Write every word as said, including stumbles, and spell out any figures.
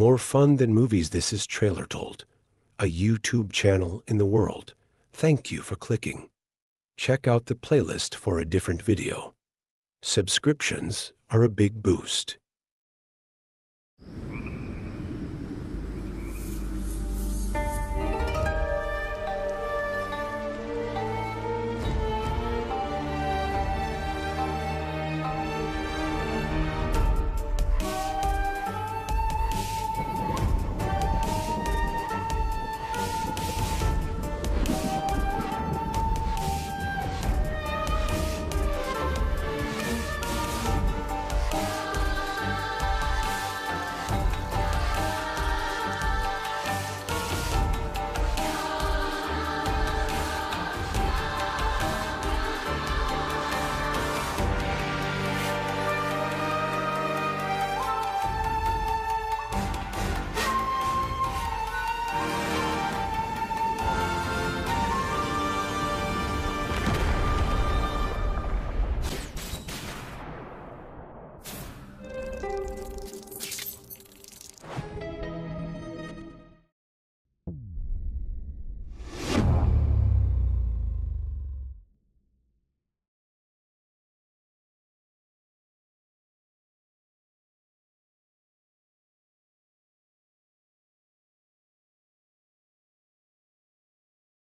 More fun than movies, this is TrailerTold, a YouTube channel in the world. Thank you for clicking. Check out the playlist for a different video. Subscriptions are a big boost.